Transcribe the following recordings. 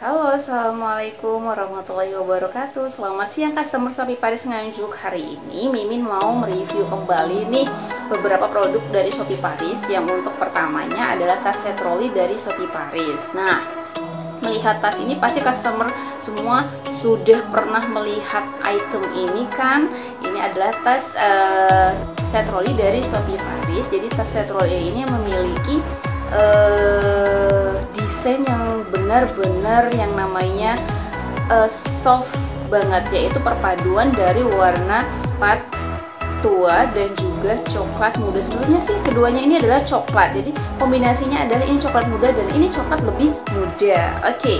Halo, assalamualaikum warahmatullahi wabarakatuh. Selamat siang customer Sophie Paris Nganjuk. Hari ini Mimin mau mereview kembali nih beberapa produk dari Sophie Paris. Yang untuk pertamanya adalah tas Cetrolli dari Sophie Paris. Nah, melihat tas ini pasti customer semua sudah pernah melihat item ini kan. Ini adalah tas Cetrolli dari Sophie Paris. Jadi tas Cetrolli ini memiliki desain yang benar-benar yang namanya soft banget, yaitu perpaduan dari warna pad tua dan juga coklat muda. Sebenarnya sih keduanya ini adalah coklat, jadi kombinasinya adalah ini coklat muda dan ini coklat lebih muda. Oke,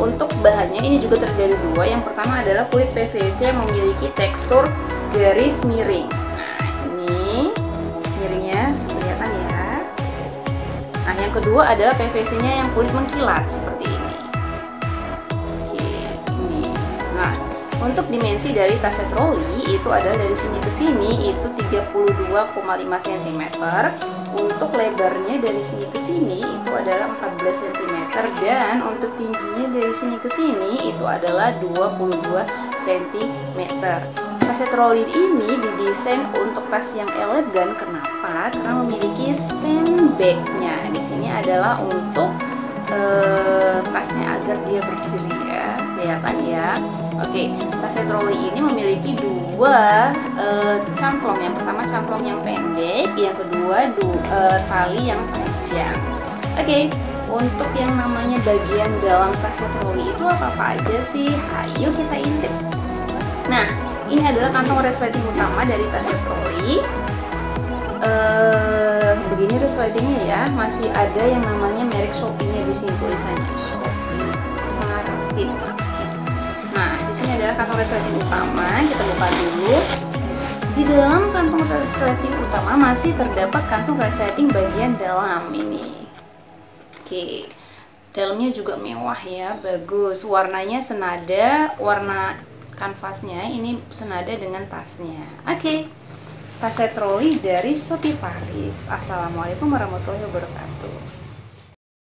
untuk bahannya ini juga terdiri dua. Yang pertama adalah kulit PVC yang memiliki tekstur garis miring. Nah, yang kedua adalah PVC-nya yang kulit mengkilat seperti ini. Oke, ini. Nah, untuk dimensi dari tas Cetrolli itu adalah dari sini ke sini itu 32,5 cm. Untuk lebarnya dari sini ke sini itu adalah 14 cm dan untuk tingginya dari sini ke sini itu adalah 22 cm. Tas Cetrolli ini didesain untuk tas yang elegan. Kenapa? Karena memiliki stand backnya. Di sini adalah untuk tasnya agar dia berdiri ya, kelihatan ya. Oke, tas Cetrolli ini memiliki dua camplong. Yang pertama camplong yang pendek, yang kedua tali yang panjang. Oke, untuk yang namanya bagian dalam tas Cetrolli itu apa-apa aja sih? Ayo kita intip. Nah, ini adalah kantong resleting utama dari tas Cetrolli. Begini resletingnya ya, masih ada yang namanya merek Shopee-nya di sini, tulisannya Shopee Martin. Nah, di sini adalah kantong resleting utama. Kita buka dulu. Di dalam kantong resleting utama masih terdapat kantong resleting bagian dalam ini. Oke. Dalamnya juga mewah ya, bagus. Warnanya senada, warna kanvasnya ini senada dengan tasnya. Oke, tas Cetrolli dari Sophie Paris. Assalamualaikum warahmatullahi wabarakatuh.